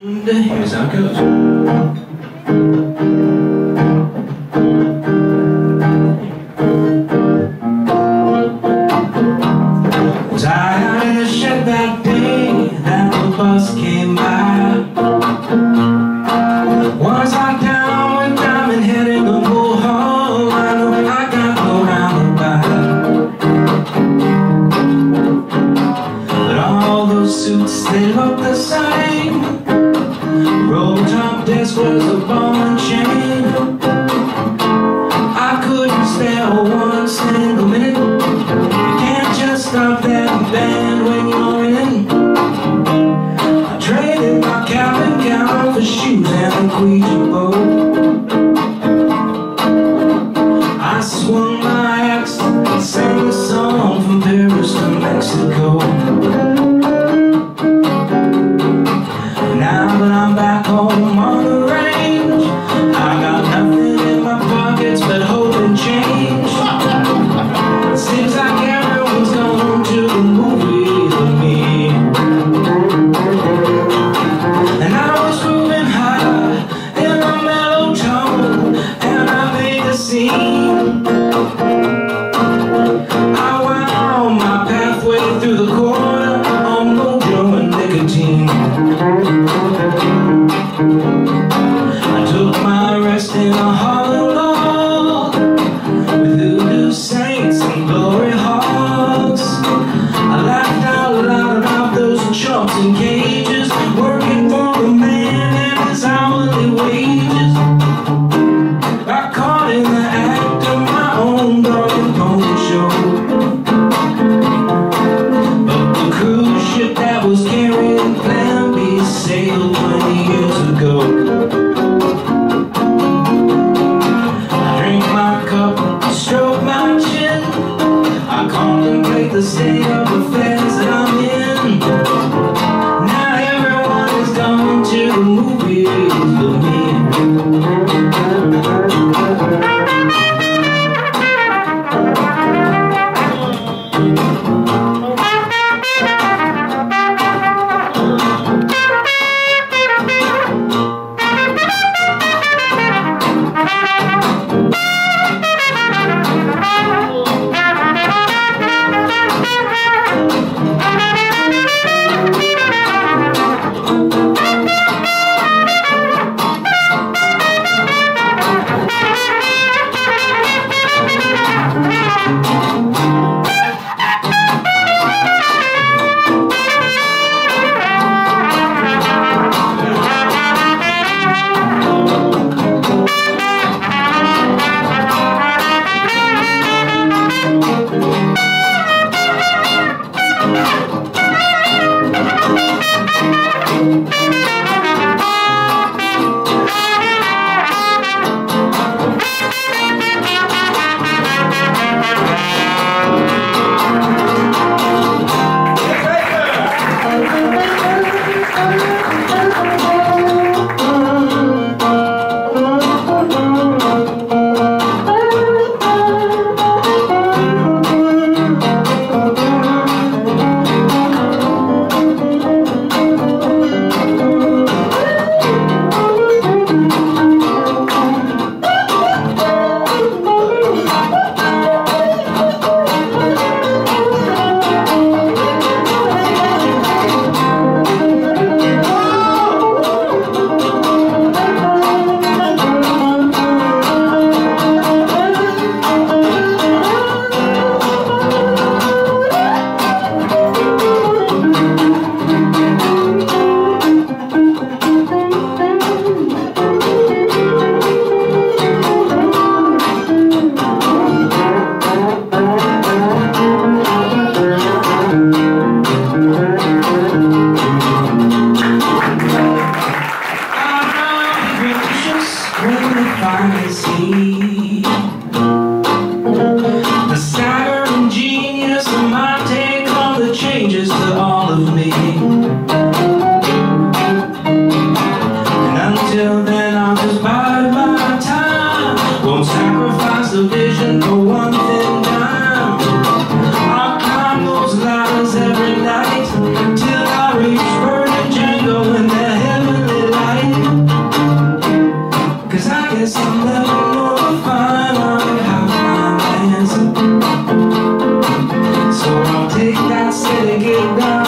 Here's how it goes. They look the same. Roll top desk was a ball and chain. I couldn't spare one single minute. You can't just stop that band when you're in. I traded my cap and gown for shoes and a Ouija bowl. I swung my axe, sang a song from Paris to Mexico. I wound my pathway through the corner on mojo and nicotine. I took my rest in a hollow log with voodoo saints and glory hogs. I laughed out loud about those chumps in cages working for a man and his hourly wages. The state of affairs that I'm in. Now everyone is going to the movies with me. I see the staggering genius of my take on the changes to all of me. And until then I'll just bide my time. Won't sacrifice the vision for one thin dime. I'll climb those ladders every night till I reach Virgin Django in the heavenly I said it, get down.